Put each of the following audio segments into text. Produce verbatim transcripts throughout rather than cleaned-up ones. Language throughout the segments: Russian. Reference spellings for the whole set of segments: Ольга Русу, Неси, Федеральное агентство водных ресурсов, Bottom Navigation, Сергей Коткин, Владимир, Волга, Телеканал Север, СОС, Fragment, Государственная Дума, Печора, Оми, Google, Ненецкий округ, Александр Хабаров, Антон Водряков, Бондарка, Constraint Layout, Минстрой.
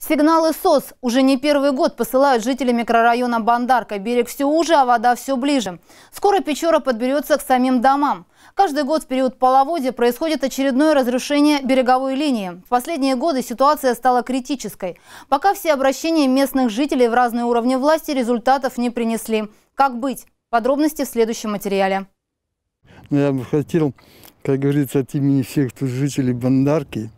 Сигналы СОС уже не первый год посылают жители микрорайона Бондарка. Берег все уже, а вода все ближе. Скоро Печора подберется к самим домам. Каждый год в период половодья происходит очередное разрушение береговой линии. В последние годы ситуация стала критической. Пока все обращения местных жителей в разные уровни власти результатов не принесли. Как быть? Подробности в следующем материале. Я бы хотел, как говорится, от имени всех тут жителей Бондарки,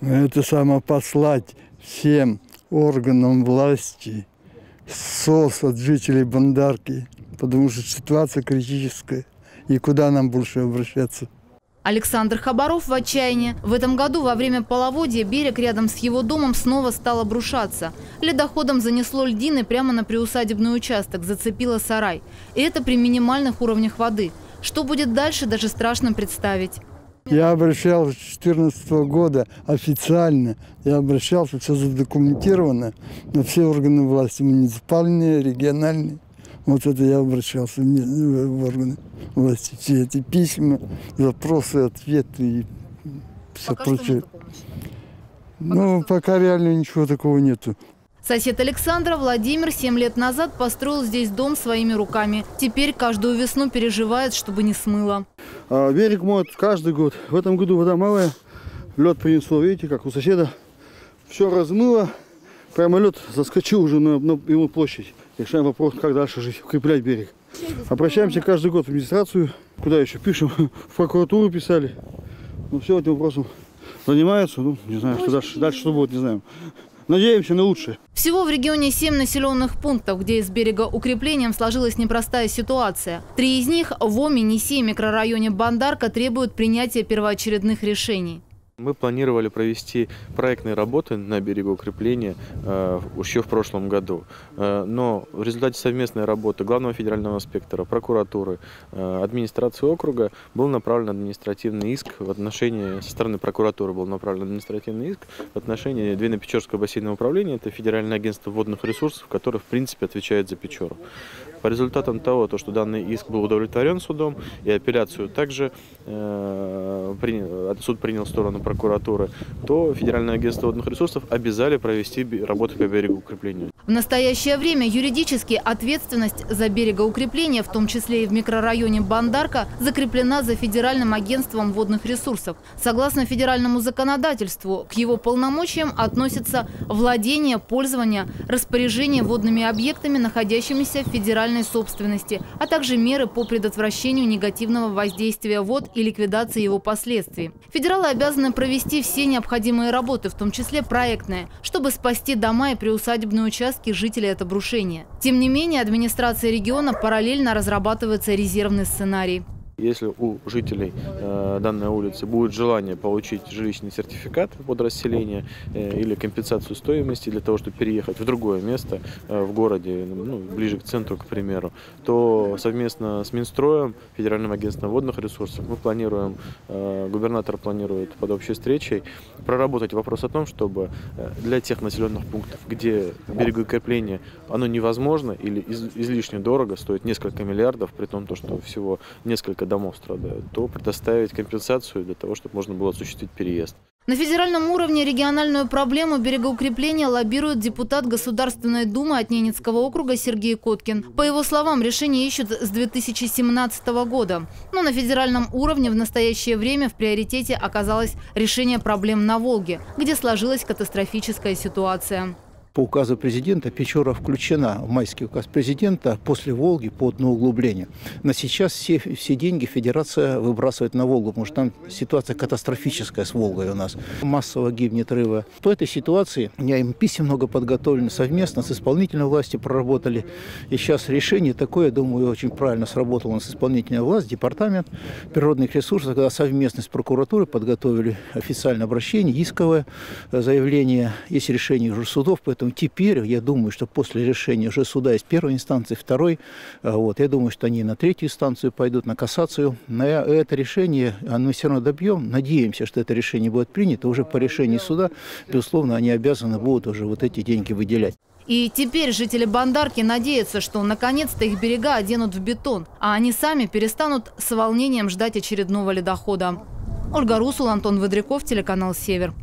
это само послать всем органам власти СОС от жителей Бондарки, потому что ситуация критическая, и куда нам больше обращаться. Александр Хабаров в отчаянии. В этом году во время половодья берег рядом с его домом снова стал обрушаться. Ледоходом занесло льдины прямо на приусадебный участок, зацепило сарай. И это при минимальных уровнях воды. Что будет дальше, даже страшно представить. Я обращался с две тысячи четырнадцатого года официально. Я обращался, все задокументировано на все органы власти, муниципальные, региональные. Вот это я обращался в органы власти. Все эти письма, запросы, ответы и все прочее. Ну, пока реально ничего такого нету. Сосед Александра, Владимир, семь лет назад построил здесь дом своими руками. Теперь каждую весну переживает, чтобы не смыло. Берег моют каждый год. В этом году вода малая. Лед принесло, видите, как у соседа. Все размыло. Прямо лед заскочил уже на, на его площадь. Решаем вопрос, как дальше жить, укреплять берег. Обращаемся каждый год в администрацию. Куда еще пишем? В прокуратуру писали. Ну, все этим вопросом занимаются. Ну, не знаю, что дальше, дальше что будет, не знаем. Надеемся на лучшее. Всего в регионе семь населенных пунктов, где из берега укреплением сложилась непростая ситуация. Три из них в Оми, Неси и микрорайоне Бондарка требуют принятия первоочередных решений. Мы планировали провести проектные работы на берегу укрепления э, еще в прошлом году. Э, но в результате совместной работы главного федерального инспектора, прокуратуры, э, администрации округа был направлен административный иск в отношении, со стороны прокуратуры был направлен административный иск в отношении Двенадцатой Печерского бассейного управления, это Федеральное агентство водных ресурсов, которое в принципе отвечает за Печору. По результатам того, то, что данный иск был удовлетворен судом, и апелляцию также э, принял, суд принял в сторону прокуратуры, то Федеральное агентство водных ресурсов обязали провести работу по берегоукреплению. В настоящее время юридически ответственность за берегоукрепление, в том числе и в микрорайоне Бондарка, закреплена за Федеральным агентством водных ресурсов. Согласно федеральному законодательству, к его полномочиям относятся владение, пользование, распоряжение водными объектами, находящимися в федеральной собственности, а также меры по предотвращению негативного воздействия вод и ликвидации его последствий. Федералы обязаны провести все необходимые работы, в том числе проектные, чтобы спасти дома и приусадебные участки жителей от обрушения. Тем не менее, администрация региона параллельно разрабатывается резервный сценарий. Если у жителей э, данной улицы будет желание получить жилищный сертификат под расселение э, или компенсацию стоимости для того, чтобы переехать в другое место э, в городе, ну, ближе к центру, к примеру, то совместно с Минстроем, Федеральным агентством водных ресурсов, мы планируем, э, губернатор планирует под общей встречей проработать вопрос о том, чтобы для тех населенных пунктов, где берегоукрепление оно невозможно или из, излишне дорого, стоит несколько миллиардов, при том, что всего несколько домов страдают, то предоставить компенсацию для того, чтобы можно было осуществить переезд. На федеральном уровне региональную проблему берегоукрепления лоббирует депутат Государственной Думы от Ненецкого округа Сергей Коткин. По его словам, решение ищут с две тысячи семнадцатого года. Но на федеральном уровне в настоящее время в приоритете оказалось решение проблем на Волге, где сложилась катастрофическая ситуация. По указу президента Печора включена в майский указ президента после Волги по дну углубления. Но сейчас все, все деньги Федерация выбрасывает на Волгу, потому что там ситуация катастрофическая с Волгой у нас. Массово гибнет рыба. По этой ситуации у меня им писем много подготовлено совместно, с исполнительной властью проработали. И сейчас решение такое, думаю, очень правильно сработало у нас исполнительная власть, департамент природных ресурсов, когда совместно с прокуратурой подготовили официальное обращение, исковое заявление, есть решение уже судов по этому. Теперь, я думаю, что после решения уже суда из первой инстанции, второй, вот, я думаю, что они на третью инстанцию пойдут, на кассацию. Но это решение мы все равно добьем. Надеемся, что это решение будет принято. Уже по решению суда, безусловно, они обязаны будут уже вот эти деньги выделять. И теперь жители Бондарки надеются, что наконец-то их берега оденут в бетон, а они сами перестанут с волнением ждать очередного ледохода. Ольга Русу, Антон Водряков, телеканал «Север».